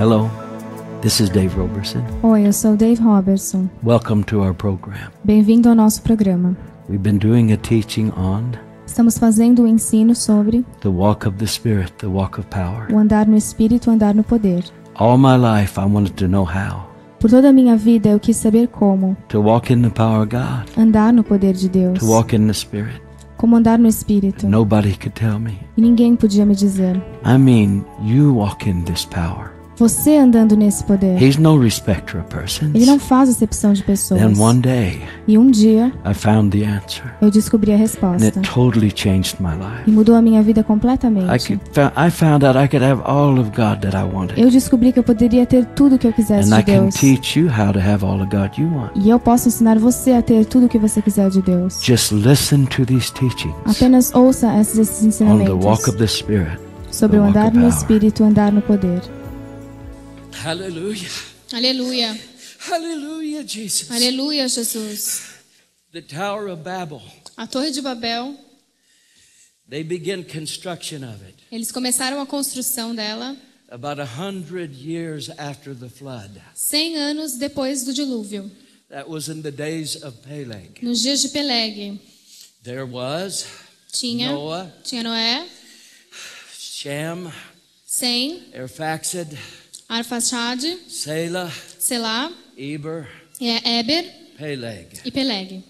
Hello, this is Dave Robertson. Oi, eu sou Dave Robertson. Welcome to our program. Bem-vindo ao nosso programa. We've been doing a teaching on Estamos fazendo o ensino sobre the walk of the Spirit, the walk of power. O andar no Espírito, o andar no poder. All my life I wanted to know how. Por toda a minha vida eu quis saber como. To walk in the power of God. Andar no poder de Deus. To walk in the Spirit. Como andar no Espírito. Nobody could tell me. E ninguém podia me dizer. I mean, you walk in this power. Você andando nesse poder. He's no respecter of persons. Ele não faz acepção de pessoas. Then one day, e um dia I found the answer. Eu descobri a resposta. And it totally changed my life. E mudou a minha vida completamente. Eu descobri que eu poderia ter tudo o que eu quisesse de Deus. E eu posso ensinar você a ter tudo o que você quiser de Deus. Just listen to these teachings. Apenas ouça esses ensinamentos. On the walk of the Spirit, sobre o andar no Espírito, andar no poder. Aleluia. Aleluia. Aleluia, Jesus. Aleluia, Jesus. The Tower of Babel. A Torre de Babel. They began construction of it. Eles começaram a construção dela. About 100 years after the flood. 100 anos depois do dilúvio. That was in the days of Peleg. Nos dias de Peleg. There was Noah. Tinha Noé. Shem. Sem. Arfaxad. Arfaxad, Selah, Eber, Peleg. E Peleg.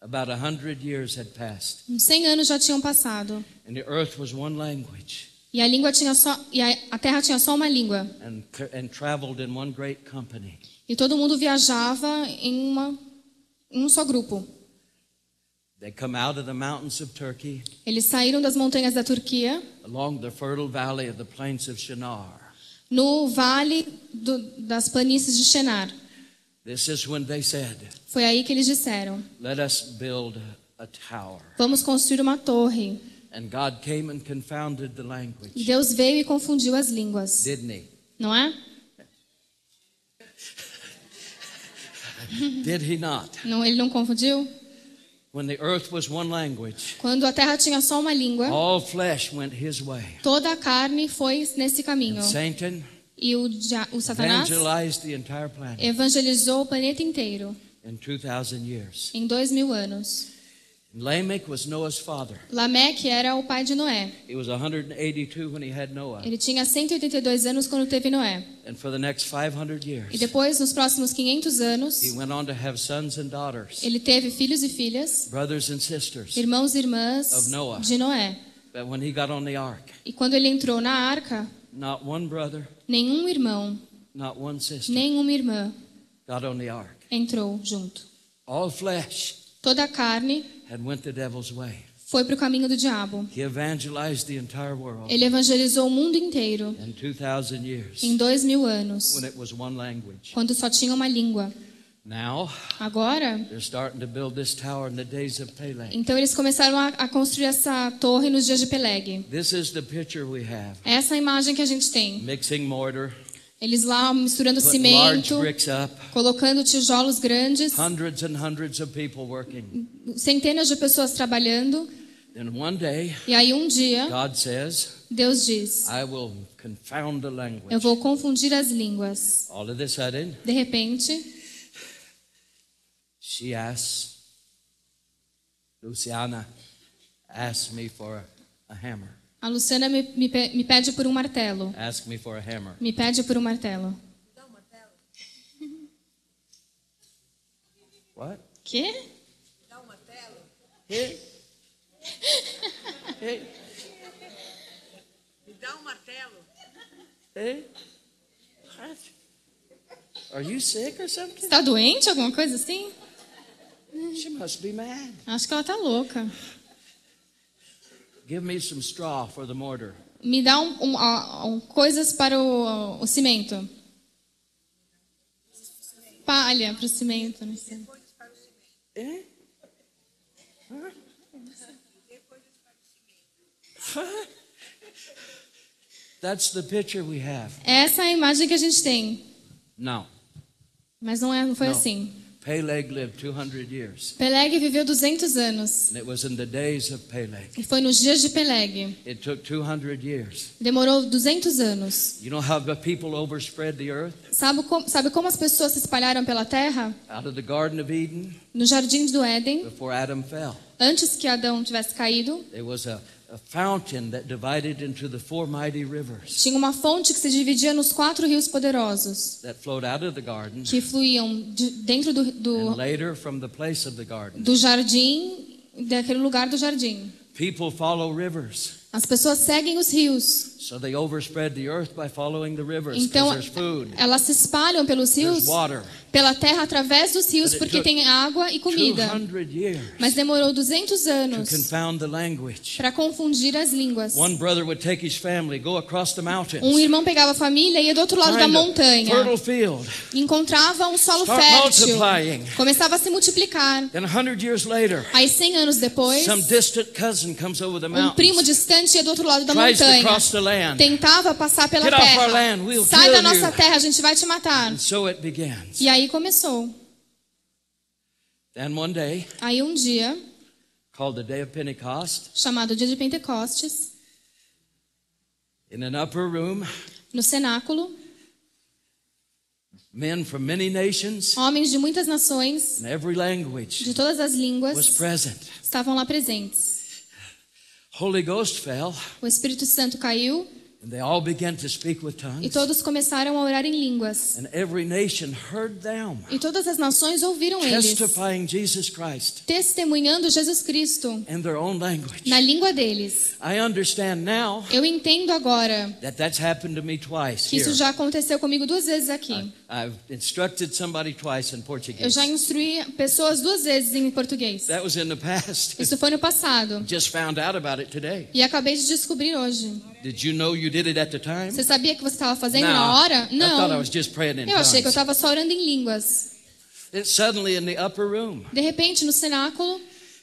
About 100 years had passed. 100 anos já tinham passado. And the earth was one language. E a língua tinha só, e a terra tinha só uma língua. And traveled in one great company. E todo mundo viajava em um só grupo. They come out of the mountains of Turkey. Eles saíram das montanhas da Turquia. Along the fertile valley of the plains of Shinar. No vale das planícies de Shinar. This is when they said. Foi aí que eles disseram. Let us build a tower. Vamos construir uma torre. And God came and confounded the language. E Deus veio e confundiu as línguas. Didn't he? Não é? Did he not? Não, ele não confundiu? When the earth was one language, quando a terra tinha só uma língua, all flesh went his way. Toda a carne foi nesse caminho. And Satan, e o Satanás evangelizou o planeta inteiro in 2000 years. Em 2000 anos. Lamech was Noah's father. Lamech era o pai de Noé. He was 182 when he had Noah. Ele tinha 182 anos quando teve Noé. And for the next 500 years. E depois nos próximos 500 anos. He went on to have sons and daughters. Ele teve filhos e filhas. Brothers and sisters. Irmãos e irmãs of Noah. De Noé. But when he got on the ark. E quando ele entrou na arca. Not one brother. Nenhum irmão. Not one sister. Nenhuma irmã. Got on the ark. Entrou junto. All flesh. Toda a carne foi para o caminho do diabo. Ele evangelizou o mundo inteiro em 2000 anos, quando só tinha uma língua. Agora, então eles começaram a construir essa torre nos dias de Peleg. Essa é a imagem que a gente tem. Mixing mortar. Eles lá misturando cimento, colocando tijolos grandes, centenas de pessoas trabalhando. E aí um dia, Deus diz, eu vou confundir as línguas. De repente, Luciana me pediu por um hammer. A Luciana me pede por um martelo. Ask me for a hammer. Me pede por um martelo. Dá um martelo. What? Quê? Dá um martelo. Hey. Hey. Me dá um martelo. Hey. What? Are you sick or something? Está doente, alguma coisa assim? She must be mad. Acho que ela está louca. Give me some straw for the mortar. Me dá coisas para o cimento. Palha para o cimento. Não sei. É? That's the picture we have. Essa é a imagem que a gente tem. Não. Mas não foi assim. Peleg lived 200 years. Peleg viveu 200 anos. It was in the days of Peleg. E foi nos dias de Peleg. It took 200 years. Demorou 200 anos. You know how the people overspread the earth? Sabe como as pessoas se espalharam pela terra? Out of the Garden of Eden. No jardim do Éden. Before Adam fell. Antes que Adão tivesse caído. There was a fountain that divided into the four mighty rivers. Tinha uma fonte que se dividia nos quatro rios poderosos. That flowed out of the garden. Que fluíam dentro do and later from the place of the garden. Do jardim, daquele lugar do jardim. People follow rivers. As pessoas seguem os rios. So they overspread the earth by following the rivers. Então elas se espalham pelos rios, pela terra através dos rios, porque tem água e comida. Mas demorou 200 anos para confundir as línguas. Um irmão pegava a família e ia do outro lado da montanha. Encontrava um solo fértil. Começava a se multiplicar. Aí 100 anos depois, um primo distante ia do outro lado da montanha. Tentava passar pela terra. Sai da nossa terra, a gente vai te matar. E aí começou. Aí um dia, chamado Dia de Pentecostes, no cenáculo, homens de muitas nações, de todas as línguas, estavam lá presentes. Holy Ghost fell, o Espírito Santo caiu, and they all began to speak with tongues, e todos começaram a orar em línguas, and every nation heard them, e todas as nações ouviram testifying eles, Jesus Christ, testemunhando Jesus Cristo, in their own language, na língua deles. I understand now, eu entendo agora, that's happened to me twice que isso já aconteceu comigo duas vezes aqui. I've instructed somebody twice in Portuguese. Eu já instruí pessoas duas vezes em português. That was in the past. Isso foi no passado. Just found out about it today. E acabei de descobrir hoje. Did you know you did it at the time? Você sabia que você estava fazendo na hora? Não. I thought I was just praying in tongues. Eu achei que eu estava só orando em línguas. It's suddenly in the upper room. De repente, no cenáculo.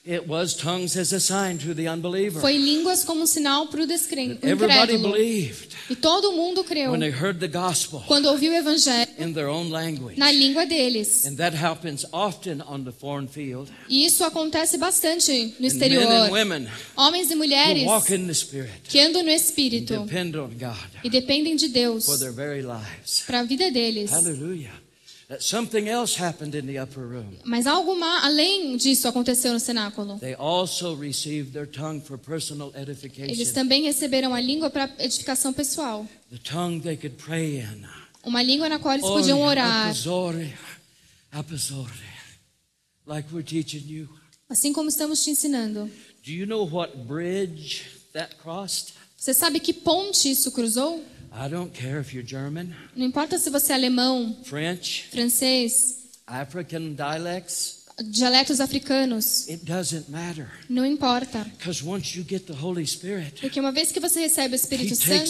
It was tongues as a sign to the unbeliever. Foi línguas como um sinal para o descrente. Everybody believed. E todo mundo creu. When they heard the gospel. Quando ouviu o evangelho. In their own language. Na língua deles. And that happens often on the foreign field. E isso acontece bastante no exterior. Men and women. Homens e mulheres. Who walk in the Spirit. Que andam no Espírito. And depend on God. E dependem de Deus. For their very lives. Para a vida deles. Hallelujah. Something else happened in the upper room. Mas algo além disso aconteceu no cenáculo. They also received their tongue for personal edification. Eles também receberam a língua para edificação pessoal. The tongue they could pray in. Uma língua na qual eles podiam orar. Like we're teaching you. Assim como estamos te ensinando. Do you know what bridge that crossed? Você sabe que ponte isso cruzou? I don't care if you're German, não importa se você é alemão, French, francês, African dialects, dialetos africanos. It doesn't matter. Não importa. Because once you get the Holy Spirit, porque uma vez que você recebe o Espírito Santo,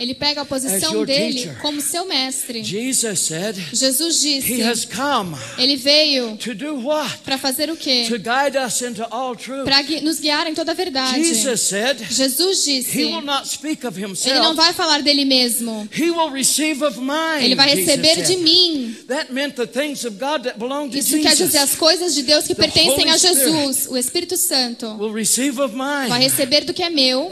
ele pega a posição dele como seu mestre. Jesus disse, he has come, ele veio para fazer o quê? Para nos guiar em toda a verdade. Jesus disse, he will not speak of himself, ele não vai falar dele mesmo. He will receive of mine, ele vai receber de mim. Isso quer dizer as coisas de Deus que pertencem a Jesus. O Espírito Santo vai receber do que é meu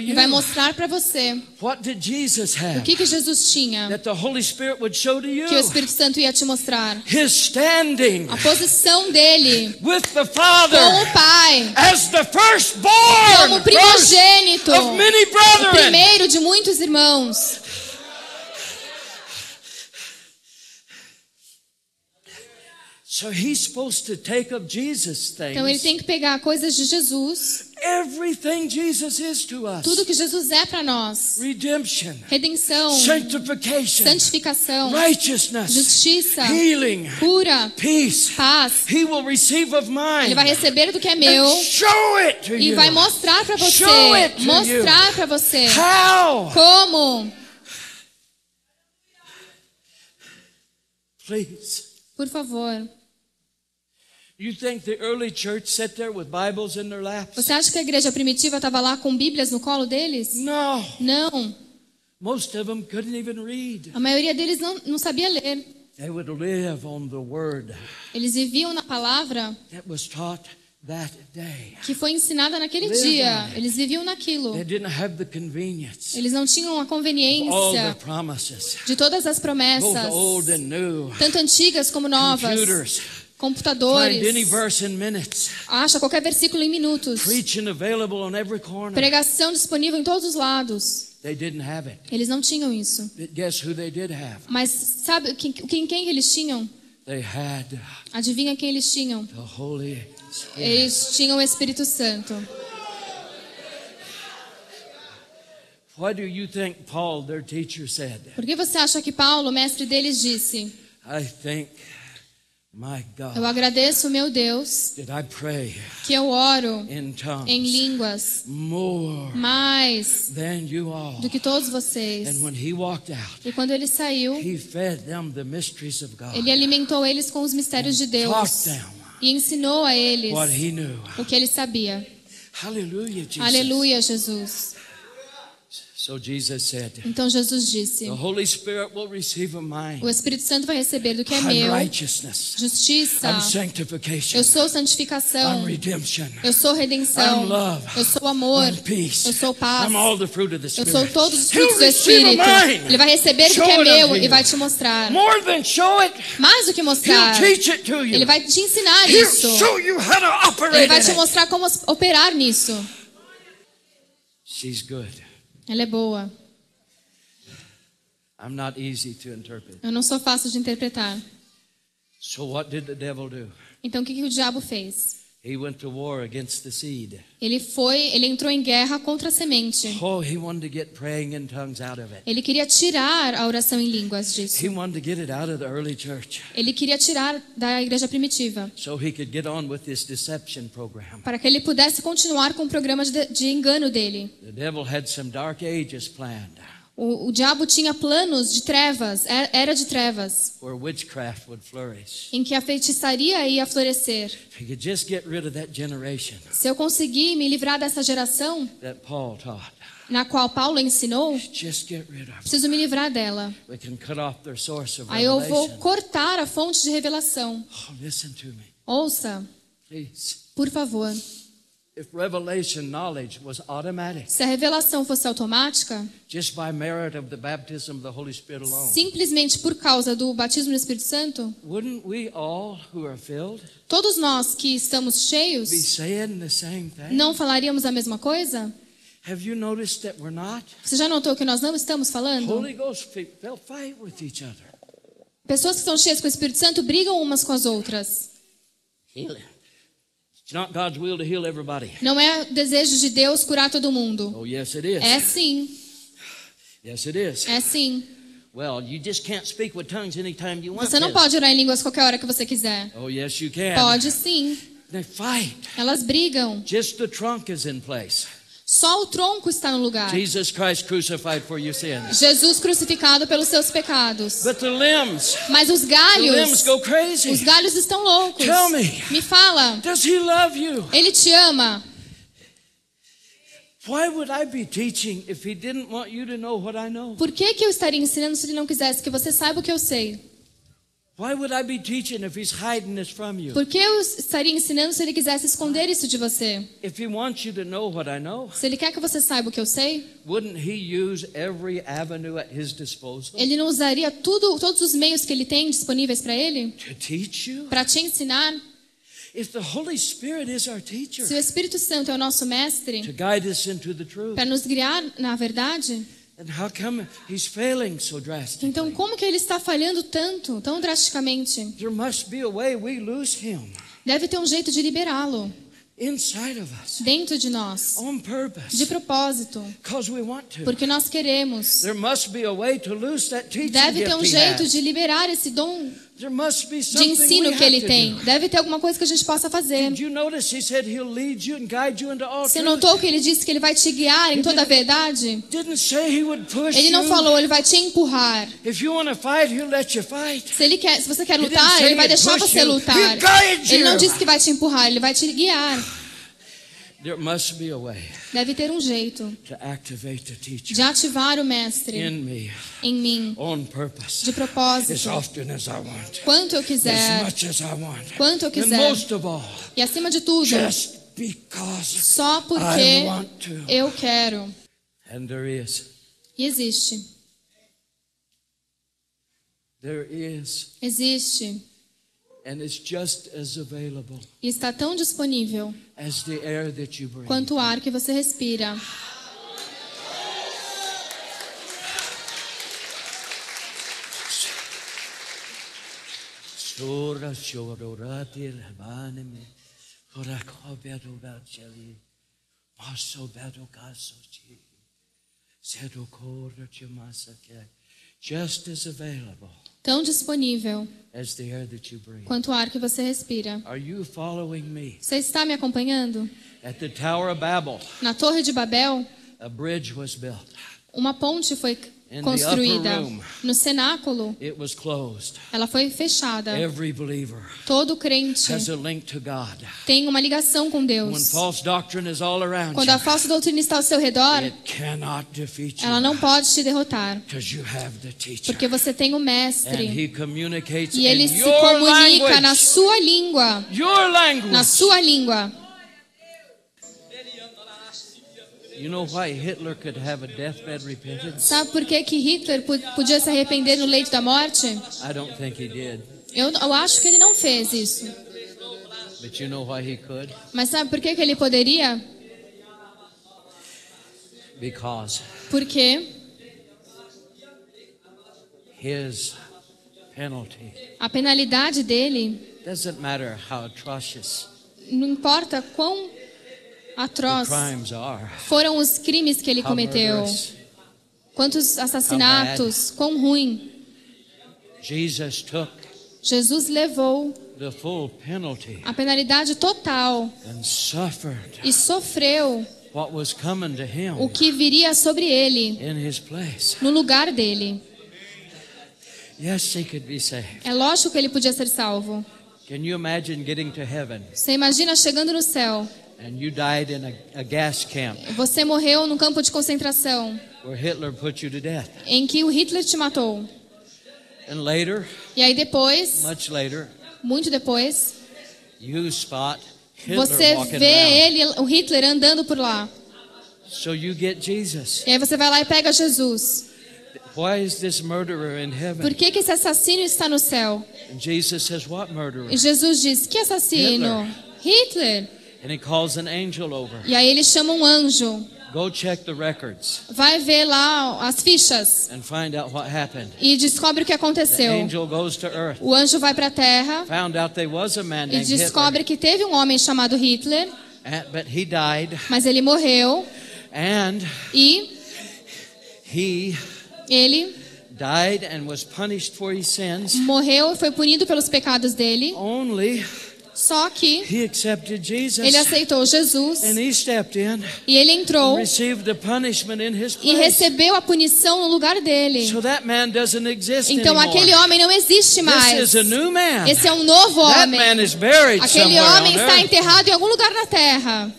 e vai mostrar para você o que Jesus tinha, que o Espírito Santo ia te mostrar. A posição dele com o Pai como primogênito, o primeiro de muitos irmãos. So he's supposed to take up Jesus things. Então ele tem que pegar coisas de Jesus. Everything Jesus is to us. Tudo que Jesus é para nós. Redemption. Redenção. Sanctification. Santificação. Righteousness. Justiça. Healing. Cura. Peace. Paz. He will receive of mine. Ele vai receber do que é meu. And show it to you. E vai mostrar para você. Show it to mostrar para você. How? Como? Please. Por favor. Você acha que a igreja primitiva estava lá com Bíblias no colo deles? Não. A maioria deles não sabia ler. Eles viviam na palavra que foi ensinada naquele dia. Eles viviam naquilo. Eles não tinham a conveniência de todas as promessas, tanto antigas como novas. Computadores. Acha qualquer versículo em minutos. Pregação disponível em todos os lados. Eles não tinham isso. Mas sabe quem eles tinham? Adivinha quem eles tinham? Eles tinham o Espírito Santo. Por que você acha que Paulo, mestre deles, disse? Eu agradeço, meu Deus, que eu oro em línguas mais do que todos vocês. E quando ele saiu, ele alimentou eles com os mistérios de Deus e ensinou a eles o que ele sabia. Aleluia, Jesus. Então Jesus disse: o Espírito Santo vai receber do que é meu. Justiça. Eu sou santificação. Eu sou redenção. Eu sou amor. Eu sou paz. Eu sou todos os frutos do Espírito. Ele vai receber do que é meu e vai te mostrar. Mais do que mostrar, ele vai te ensinar isso. Ele vai te mostrar como operar nisso. Ela é boa. Eu não sou fácil de interpretar. Então, o que o diabo fez? Ele entrou em guerra contra a semente. Ele queria tirar a oração em línguas disso. Ele queria tirar da igreja primitiva, para que ele pudesse continuar com o programa de engano dele. O diabo tinha planos de trevas, era de trevas, em que a feitiçaria ia florescer. Se eu conseguir me livrar dessa geração na qual Paulo ensinou, preciso me livrar dela. Aí eu vou cortar a fonte de revelação. Ouça, por favor. Se a revelação fosse automática, simplesmente por causa do batismo no Espírito Santo, todos nós que estamos cheios não falaríamos a mesma coisa? Você já notou que nós não estamos falando? Pessoas que estão cheias com o Espírito Santo brigam umas com as outras. Não é desejo de Deus curar todo mundo. Oh, yes, it is. É sim. Yes, it is. É sim. Well, you just can't speak with tongues anytime you want. Você não pode orar em línguas qualquer hora que você quiser. Oh, yes, you can. Pode sim. They fight. Elas brigam. Just the trunk is in place. Só o tronco está no lugar. Jesus crucificado pelos seus pecados. Mas os galhos, estão loucos. Me fala, ele te ama? Por que eu estaria ensinando se ele não quisesse que você saiba o que eu sei? Por que eu estaria ensinando se ele quisesse esconder isso de você? Se ele quer que você saiba o que eu sei, ele não usaria todos os meios que ele tem disponíveis para ele? Para te ensinar? Se o Espírito Santo é o nosso mestre, para nos guiar na verdade, então, como que ele está falhando tanto, tão drasticamente? Deve ter um jeito de liberá-lo. Dentro de nós. De propósito. Porque nós queremos. Deve ter um jeito de liberar esse dom de ensino que ele tem. Deve ter alguma coisa que a gente possa fazer. Você notou que ele disse que ele vai te guiar em toda a verdade? Ele não falou, ele vai te empurrar. Se você quer lutar, ele vai deixar você lutar. Ele não disse que vai te empurrar, ele vai te guiar. There must be a way. Deve ter jeito de ativar o mestre em mim, de propósito, quanto eu quiser, quanto eu quiser, e acima de tudo, só porque eu quero. E existe. Existe. And it's just as available e está tão disponível as the air that you breathe. Quanto o ar que você respira. Just as available. Tão disponível quanto o ar que você respira. Você está me acompanhando? Na Torre de Babel, uma ponte foi construída. No cenáculo, ela foi fechada. Todo crente tem uma ligação com Deus. Quando a falsa doutrina está ao seu redor, ela não pode te derrotar, porque você tem o mestre e ele se comunica na sua língua. Na sua língua. Sabe por que Hitler podia se arrepender no leito da morte? Eu acho que ele não fez isso. Mas sabe por que ele poderia? Porque a penalidade dele não importa quão atroz foram os crimes que ele cometeu. Quantos assassinatos, quão ruim. Jesus levou a penalidade total e sofreu o que viria sobre ele no lugar dele. É lógico que ele podia ser salvo. Você imagina chegando no céu? Você morreu num campo de concentração em que o Hitler te matou. E aí depois, muito depois, você vê ele, o Hitler, andando por lá. E aí você vai lá e pega Jesus. Por que esse assassino está no céu? E Jesus diz, que assassino? Hitler. E aí ele chama um anjo. Vai ver lá as fichas e descobre o que aconteceu. O anjo vai para a terra e descobre que teve um homem chamado Hitler, mas ele morreu e ele morreu e foi punido pelos pecados dele. Só que ele aceitou Jesus e ele entrou e recebeu a punição no lugar dele. Então aquele homem não existe mais. Esse é um novo homem. Aquele homem está enterrado em algum lugar na terra.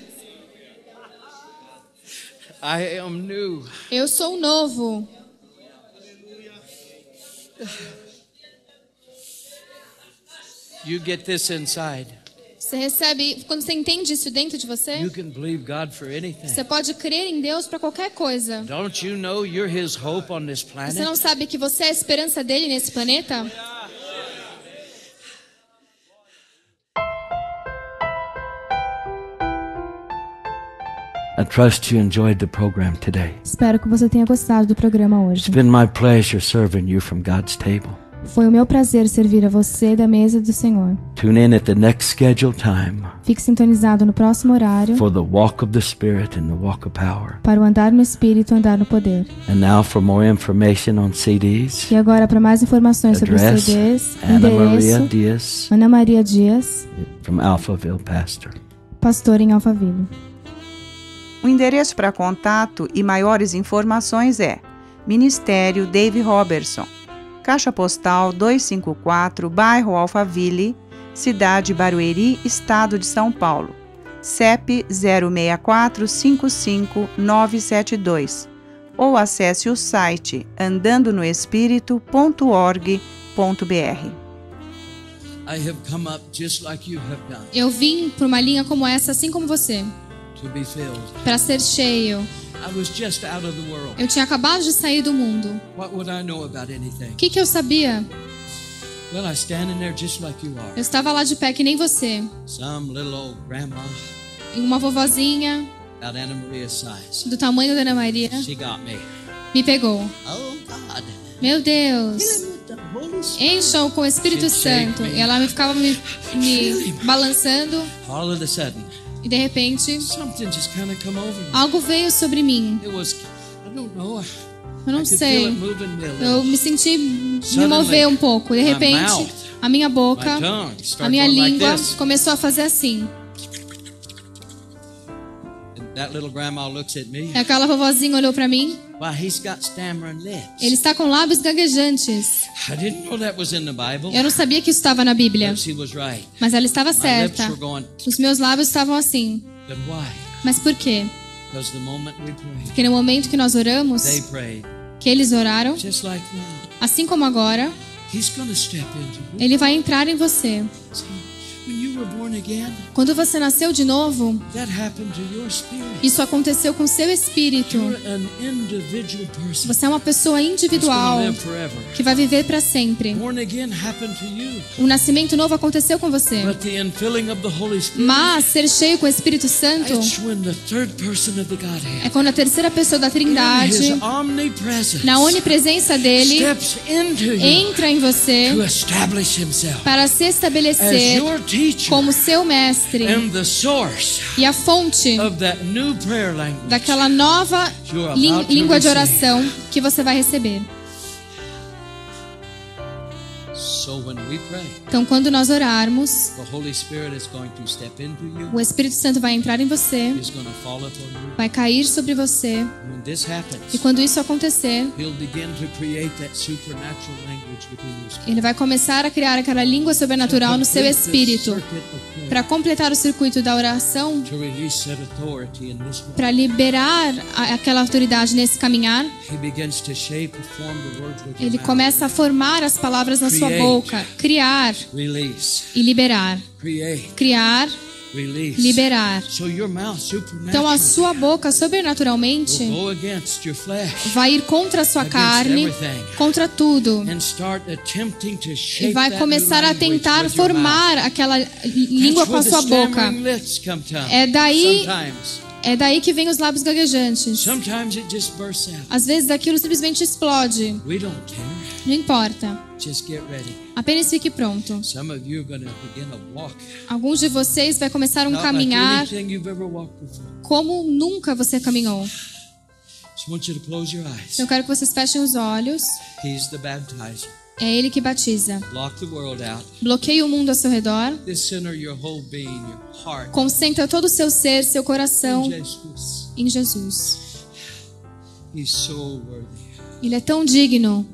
Eu sou novo. You get this inside. Você recebe, quando você entende isso dentro de você, você pode crer em Deus para qualquer coisa. Você não sabe que você é a esperança dele nesse planeta? I trust you enjoyed the program today. Espero que você tenha gostado do programa hoje. It's been my pleasure serving you from God's table. Foi o meu prazer servir a você da mesa do Senhor. Tune in at the next scheduled time. Fique sintonizado no próximo horário. For the walk of the Spirit and the walk of power. Para o andar no Espírito e andar no poder. And now for more information on CDs. E agora para mais informações address, sobre os CDs. Ana Maria Dias. From Alphaville, pastor. Pastor em Alphaville. O endereço para contato e maiores informações é Ministério Dave Robertson. Caixa Postal 254, bairro Alphaville, cidade Barueri, estado de São Paulo. CEP 064-55-972 ou acesse o site andandonoespirito.org.br. Eu vim para uma linha como essa, assim como você, para ser cheio. Eu tinha acabado de sair do mundo. O que eu sabia? Eu estava lá de pé que nem você, e uma vovozinha do tamanho da Ana Maria me pegou. Meu Deus, encheu com o Espírito Santo. E ela ficava me balançando. E de repente, algo veio sobre mim. Eu não sei. Eu me senti me mover um pouco. De repente, a minha boca, a minha língua começou a fazer assim. Aquela vovozinha olhou para mim. Ele está com lábios gaguejantes. Eu não sabia que isso estava na Bíblia, mas ela estava certa. Os meus lábios estavam assim. Mas por quê? Porque no momento que nós oramos, que eles oraram, assim como agora, Ele vai entrar em você. Quando você nasceu de novo, isso aconteceu com seu espírito. Você é uma pessoa individual que vai viver para sempre. O nascimento novo aconteceu com você. Mas ser cheio com o Espírito Santo é quando a terceira pessoa da Trindade, na onipresença dele, entra em você para se estabelecer como seu mestre e a fonte daquela nova língua de oração que você vai receber. Então, quando nós orarmos, o Espírito Santo vai entrar em você, vai cair sobre você. E quando isso acontecer, Ele vai começar a criar aquela língua sobrenatural no seu espírito, para completar o circuito da oração, para liberar aquela autoridade nesse caminhar. Ele começa a formar as palavras na sua boca. Criar e liberar. Criar, liberar. Então a sua boca sobrenaturalmente vai ir contra a sua carne, contra tudo, e vai começar a tentar formar aquela língua com a sua boca. É daí que vem os lábios gaguejantes. Às vezes aquilo simplesmente explode. Não importa. Apenas fique pronto. Alguns de vocês vai começar a caminhar como nunca você caminhou. Eu quero que vocês fechem os olhos. É Ele que batiza. Bloqueie o mundo ao seu redor. Concentra todo o seu ser, seu coração em Jesus. Ele é tão digno.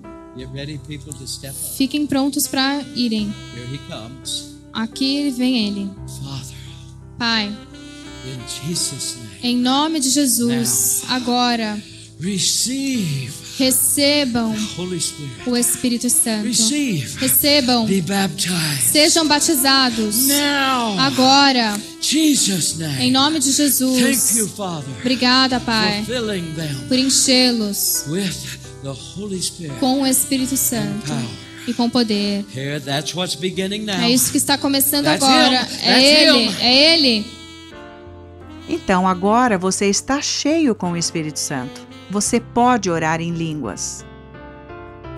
Fiquem prontos para irem. Aqui vem Ele. Pai, em nome de Jesus, agora, recebam o Espírito Santo. Recebam. Sejam batizados. Agora. Em nome de Jesus. Obrigada, Pai, por enchê-los com o Espírito Santo e com poder. É isso que está começando agora. É Ele. Então agora você está cheio com o Espírito Santo. Você pode orar em línguas.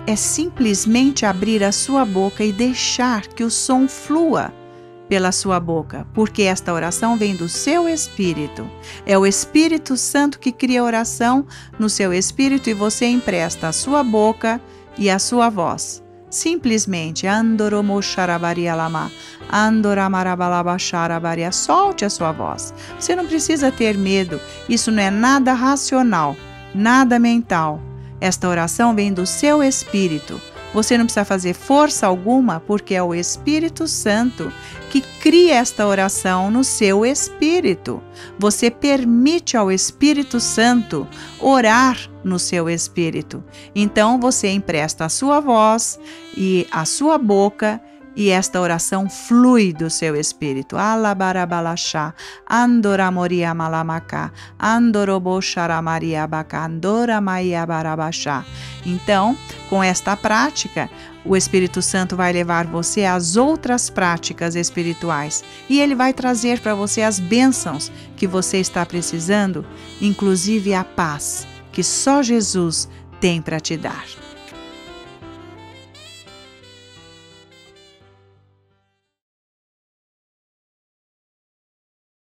É simplesmente abrir a sua boca e deixar que o som flua pela sua boca, porque esta oração vem do seu espírito. É o Espírito Santo que cria a oração no seu espírito e você empresta a sua boca e a sua voz. Simplesmente, solte a sua voz. Você não precisa ter medo, isso não é nada racional. Nada mental. Esta oração vem do seu espírito. Você não precisa fazer força alguma, porque é o Espírito Santo que cria esta oração no seu espírito. Você permite ao Espírito Santo orar no seu espírito. Então você empresta a sua voz e a sua boca, e esta oração flui do seu espírito. Alabarabalachá, andoramoria malamacá, andoroboxaramariabacá, andoramaiabarabachá. Então, com esta prática, o Espírito Santo vai levar você às outras práticas espirituais. E ele vai trazer para você as bênçãos que você está precisando, inclusive a paz que só Jesus tem para te dar.